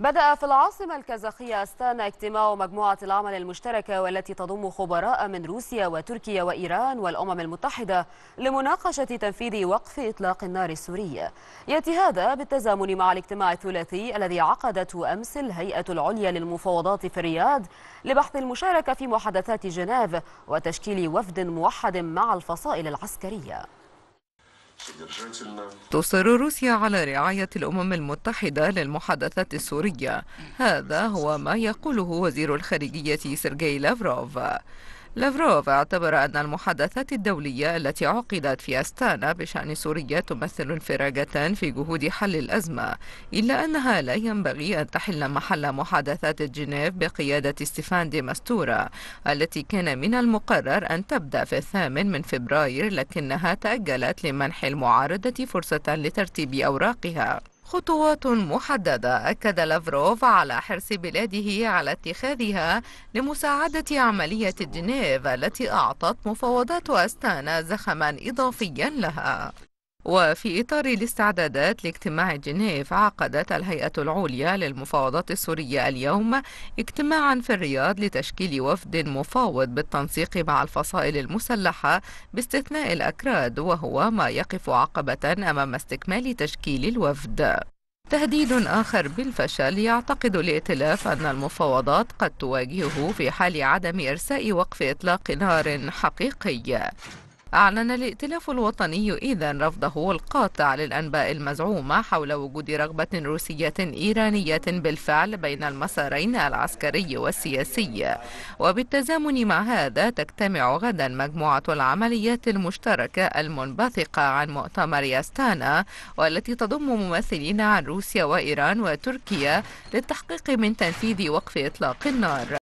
بدأ في العاصمة الكازاخية أستانا اجتماع مجموعة العمل المشتركة والتي تضم خبراء من روسيا وتركيا وإيران والأمم المتحدة لمناقشة تنفيذ وقف إطلاق النار السوري. يأتي هذا بالتزامن مع الاجتماع الثلاثي الذي عقدته أمس الهيئة العليا للمفاوضات في الرياض لبحث المشاركة في محادثات جنيف وتشكيل وفد موحد مع الفصائل العسكرية. تصر روسيا على رعاية الأمم المتحدة للمحادثات السورية، هذا هو ما يقوله وزير الخارجية سيرجي لافروف. لافروف اعتبر أن المحادثات الدولية التي عقدت في أستانا بشأن سوريا تمثل انفراجة في جهود حل الأزمة، إلا أنها لا ينبغي أن تحل محل محادثات جنيف بقيادة ستيفان دي مستورا التي كان من المقرر أن تبدأ في 8 فبراير، لكنها تأجلت لمنح المعارضة فرصة لترتيب أوراقها. خطوات محددة. أكد لافروف على حرص بلاده على اتخاذها لمساعدة عملية جنيف التي أعطت مفاوضات أستانا زخما إضافيا لها. وفي إطار الاستعدادات لاجتماع جنيف، عقدت الهيئة العليا للمفاوضات السورية اليوم اجتماعا في الرياض لتشكيل وفد مفاوض بالتنسيق مع الفصائل المسلحة باستثناء الأكراد، وهو ما يقف عقبة أمام استكمال تشكيل الوفد. تهديد آخر بالفشل. يعتقد الائتلاف أن المفاوضات قد تواجهه في حال عدم إرساء وقف إطلاق نار حقيقي. أعلن الائتلاف الوطني إذن رفضه القاطع للأنباء المزعومة حول وجود رغبة روسية إيرانية بالفعل بين المسارين العسكري والسياسي. وبالتزامن مع هذا، تجتمع غدا مجموعة العمليات المشتركة المنبثقة عن مؤتمر أستانا والتي تضم ممثلين عن روسيا وإيران وتركيا للتحقيق من تنفيذ وقف إطلاق النار.